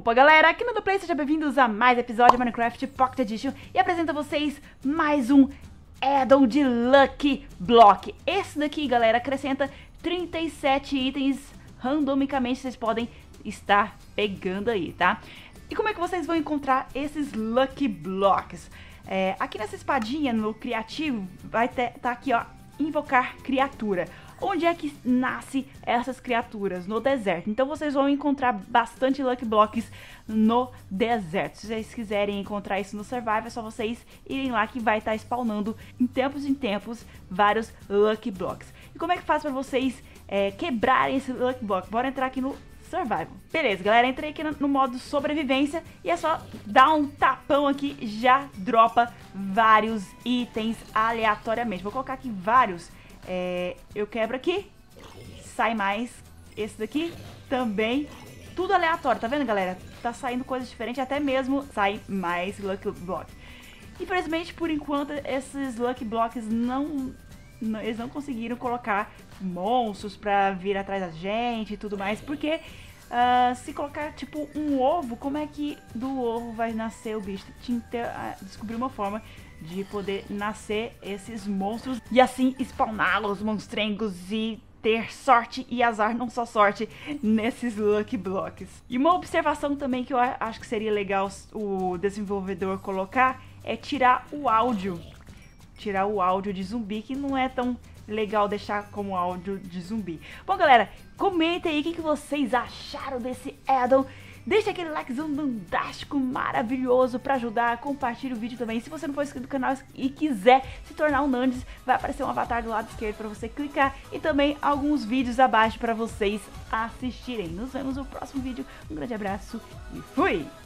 Opa galera, aqui no NandaPlay, sejam bem-vindos a mais episódio de Minecraft Pocket Edition e apresento a vocês mais um addon de Lucky Block. Esse daqui, galera, acrescenta 37 itens randomicamente, vocês podem estar pegando aí, tá? E como é que vocês vão encontrar esses Lucky Blocks? Aqui nessa espadinha, no criativo, vai ter, tá aqui ó, invocar criatura. Onde é que nasce essas criaturas? No deserto. Então vocês vão encontrar bastante Lucky Blocks no deserto. Se vocês quiserem encontrar isso no Survival, é só vocês irem lá que vai estar spawnando em tempos vários Lucky Blocks. E como é que faz pra vocês quebrarem esse Lucky Block? Bora entrar aqui no Survival. Beleza, galera, entrei aqui no modo sobrevivência e é só dar um tapão aqui, já dropa vários itens aleatoriamente. Vou colocar aqui vários. Eu quebro aqui, sai mais esse daqui também, tudo aleatório, tá vendo galera? Tá saindo coisas diferentes, até mesmo sai mais Lucky Block. Infelizmente, por enquanto, esses Lucky Blocks eles não conseguiram colocar monstros pra vir atrás da gente e tudo mais, porque se colocar tipo um ovo, como é que do ovo vai nascer o bicho? Tinha que descobrir uma forma de poder nascer esses monstros e assim spawná-los, monstrengos, e ter sorte e azar, não só sorte, nesses Lucky Blocks. E uma observação também que eu acho que seria legal o desenvolvedor colocar é tirar o áudio. Tirar o áudio de zumbi, que não é tão legal deixar como áudio de zumbi. Bom, galera, comentem aí o que vocês acharam desse addon. Deixa aquele likezão fantástico, maravilhoso pra ajudar, compartilha o vídeo também. Se você não for inscrito no canal e quiser se tornar um Nandes, vai aparecer um avatar do lado esquerdo pra você clicar e também alguns vídeos abaixo pra vocês assistirem. Nos vemos no próximo vídeo, um grande abraço e fui!